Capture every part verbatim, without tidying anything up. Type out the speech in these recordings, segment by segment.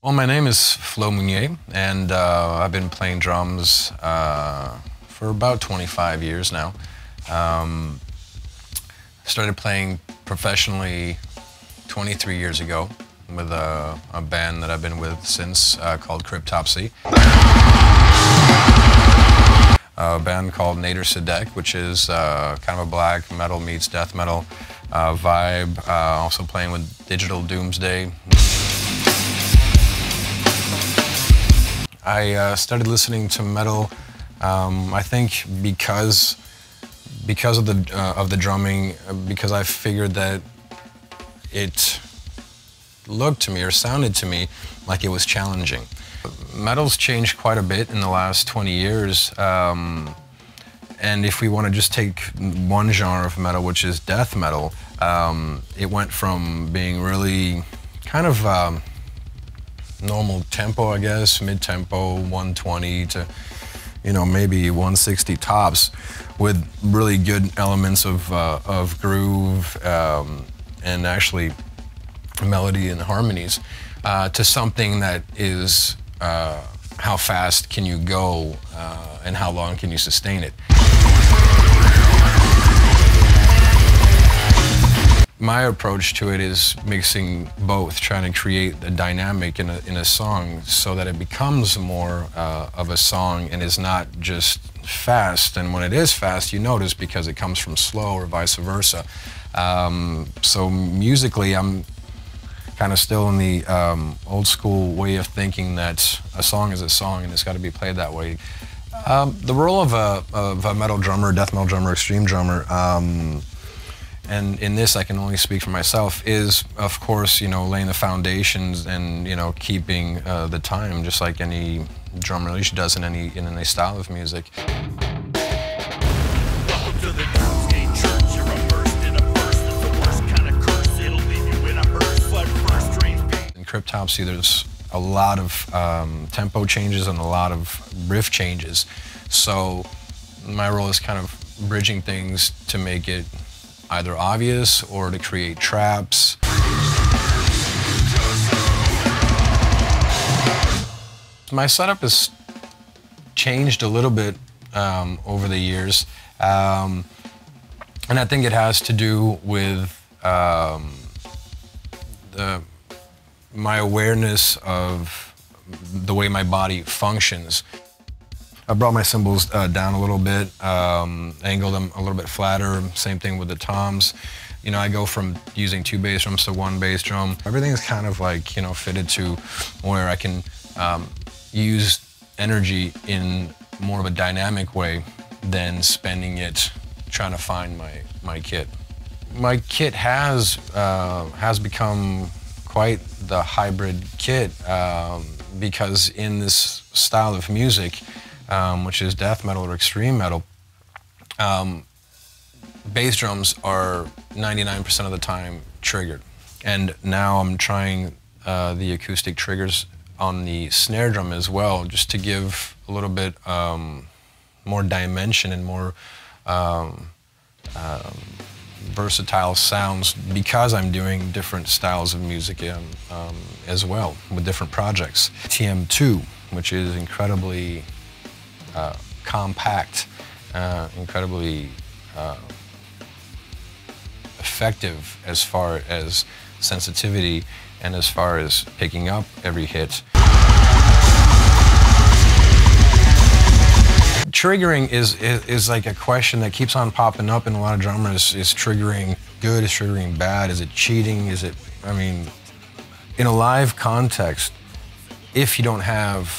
Well, my name is Flo Mounier, and uh, I've been playing drums uh, for about twenty-five years now. Um, started playing professionally twenty-three years ago with a, a band that I've been with since uh, called Cryptopsy. A band called Nader Sadek, which is uh, kind of a black metal meets death metal uh, vibe. Uh, also playing with Digital Doomsday. I uh, started listening to metal, um, I think because because of the uh, of the drumming, because I figured that it looked to me or sounded to me like it was challenging. Metal's changed quite a bit in the last twenty years, um, and if we want to just take one genre of metal, which is death metal, um, it went from being really kind of um, normal tempo, I guess, mid-tempo, one twenty to, you know, maybe one sixty tops, with really good elements of, uh, of groove um, and actually melody and harmonies, uh, to something that is uh, how fast can you go uh, and how long can you sustain it. My approach to it is mixing both, trying to create a dynamic in a, in a song so that it becomes more uh, of a song and is not just fast. And when it is fast, you notice because it comes from slow or vice versa. Um, so musically, I'm kind of still in the um, old school way of thinking that a song is a song and it's got to be played that way. Um, the role of a, of a metal drummer, death metal drummer, extreme drummer, um, and in this I can only speak for myself, is of course, you know, laying the foundations and, you know, keeping uh, the time, just like any drum release does in any in any style of music. In Cryptopsy there's a lot of um, tempo changes and a lot of riff changes, so my role is kind of bridging things to make it either obvious or to create traps. My setup has changed a little bit um, over the years, um, and I think it has to do with um, the, my awareness of the way my body functions. I brought my cymbals uh, down a little bit, um, angled them a little bit flatter, same thing with the toms. You know, I go from using two bass drums to one bass drum. Everything is kind of like, you know, fitted to where I can um, use energy in more of a dynamic way than spending it trying to find my, my kit. My kit has, uh, has become quite the hybrid kit um, because in this style of music, Um, which is death metal or extreme metal, um, bass drums are ninety-nine percent of the time triggered. And now I'm trying uh, the acoustic triggers on the snare drum as well, just to give a little bit um, more dimension and more um, um, versatile sounds, because I'm doing different styles of music um, um, as well with different projects. T M two, which is incredibly Uh, compact, uh, incredibly uh, effective as far as sensitivity and as far as picking up every hit. Triggering is, is, is like a question that keeps on popping up in a lot of drummers. Is triggering good? Is triggering bad? Is it cheating? Is it, I mean, in a live context, if you don't have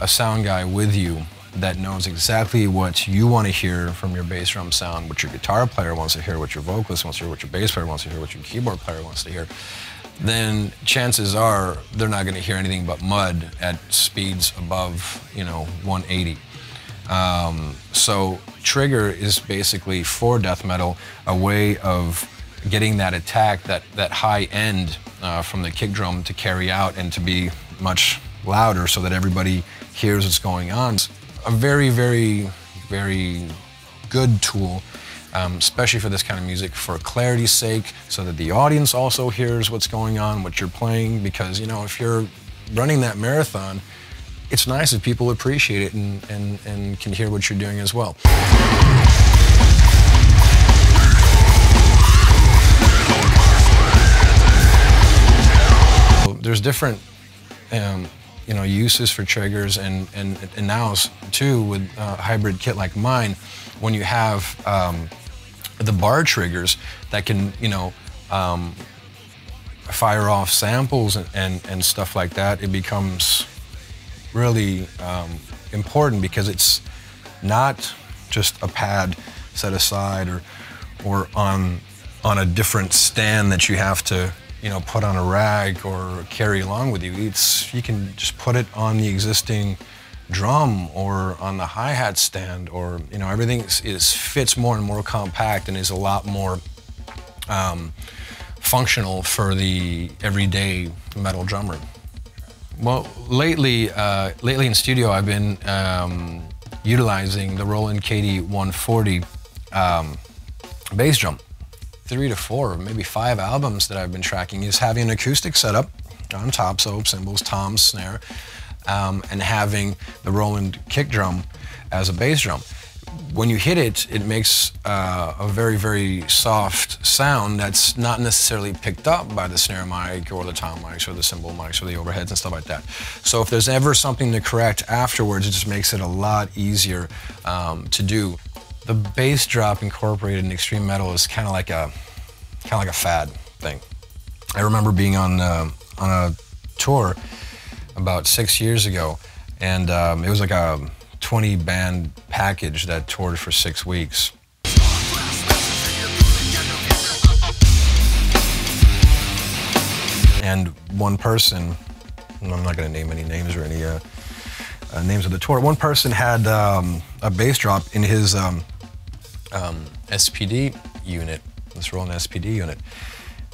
a sound guy with you that knows exactly what you want to hear from your bass drum sound, what your guitar player wants to hear, what your vocalist wants to hear, what your bass player wants to hear, what your keyboard player wants to hear, then chances are they're not going to hear anything but mud at speeds above, you know, one eighty. Um, so trigger is basically, for death metal, a way of getting that attack, that, that high end uh, from the kick drum to carry out and to be much louder so that everybody hears what's going on. A very, very, very good tool, um, especially for this kind of music, for clarity's sake, so that the audience also hears what's going on, what you're playing, because, you know, if you're running that marathon, it's nice if people appreciate it and, and, and can hear what you're doing as well. There's different um, you know, uses for triggers and, and, and now too with a hybrid kit like mine, when you have um, the bar triggers that can, you know, um, fire off samples and, and, and stuff like that, it becomes really um, important because it's not just a pad set aside or, or on, on a different stand that you have to, you know, put on a rack or carry along with you. It's, you can just put it on the existing drum or on the hi-hat stand, or, you know, everything is, is fits more and more compact and is a lot more um, functional for the everyday metal drummer. Well, lately, uh, lately in studio, I've been um, utilizing the Roland K D one forty um, bass drum. Three to four, maybe five albums that I've been tracking is having an acoustic setup on top, so cymbals, toms, snare, um, and having the Roland kick drum as a bass drum. When you hit it, it makes uh, a very, very soft sound that's not necessarily picked up by the snare mic or the tom mics or the cymbal mics or the overheads and stuff like that. So if there's ever something to correct afterwards, it just makes it a lot easier um, to do. The bass drop incorporated in extreme metal is kind of like a kind of like a fad thing. I remember being on uh, on a tour about six years ago, and um, it was like a twenty band package that toured for six weeks. And one person, and I'm not going to name any names or any uh, uh, names of the tour. One person had um, a bass drop in his. Um, Um, S P D unit, this Roland S P D unit,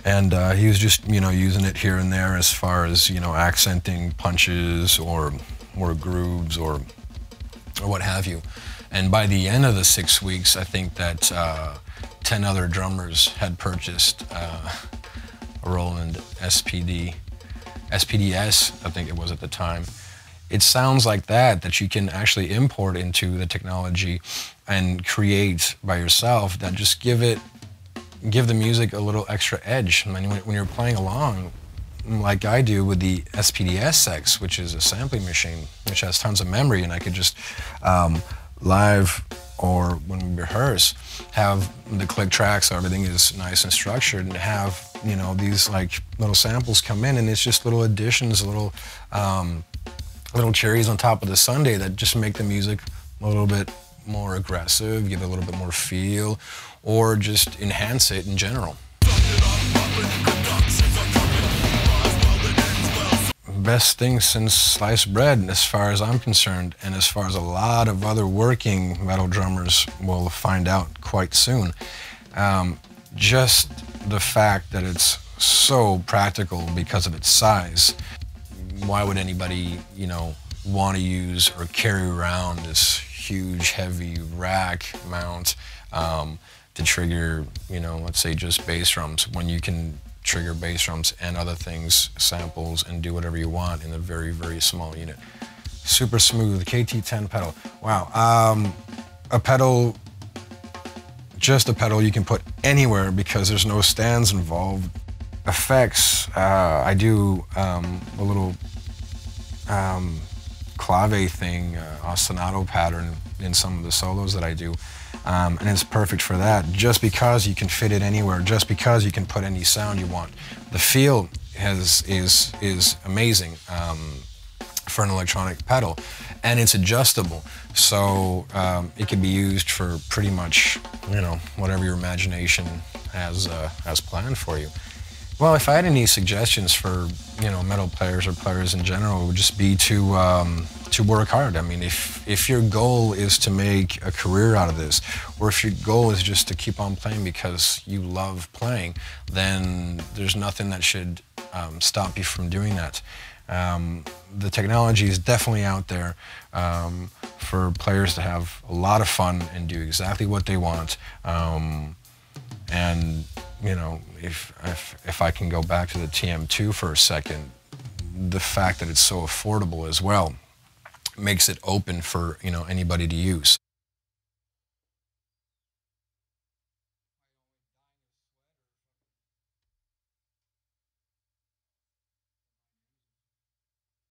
and uh, he was just, you know, using it here and there as far as, you know, accenting punches or or grooves or or what have you. And by the end of the six weeks, I think that uh, ten other drummers had purchased uh, a Roland S P D S P D S, I think it was at the time. It sounds like that, that you can actually import into the technology and create by yourself, that just give it, give the music a little extra edge. I mean, when, when you're playing along, like I do with the S P D S X, which is a sampling machine, which has tons of memory, and I could just um, live or when we rehearse, have the click tracks, so everything is nice and structured, and have, you know, these like little samples come in, and it's just little additions, little, um, little cherries on top of the sundae that just make the music a little bit more aggressive, give it a little bit more feel, or just enhance it in general. Best thing since sliced bread, as far as I'm concerned, and as far as a lot of other working metal drummers will find out quite soon. Um, just the fact that it's so practical because of its size. Why would anybody, you know, want to use or carry around this huge, heavy rack mount um, to trigger, you know, let's say just bass drums, when you can trigger bass drums and other things, samples, and do whatever you want in a very, very small unit. Super smooth, K T ten pedal. Wow, um, a pedal, just a pedal you can put anywhere because there's no stands involved. Effects, uh, I do um, a little um, clave thing, uh, ostinato pattern in some of the solos that I do, um, and it's perfect for that, just because you can fit it anywhere, just because you can put any sound you want. The feel has, is, is amazing um, for an electronic pedal, and it's adjustable, so um, it can be used for pretty much, you know, whatever your imagination has, uh, has planned for you. Well, if I had any suggestions for, you know, metal players or players in general, it would just be to um, to work hard. I mean, if if your goal is to make a career out of this, or if your goal is just to keep on playing because you love playing, then there's nothing that should um, stop you from doing that. Um, the technology is definitely out there um, for players to have a lot of fun and do exactly what they want. Um, and you know, if, if, if I can go back to the T M two for a second, the fact that it's so affordable as well makes it open for, you know, anybody to use.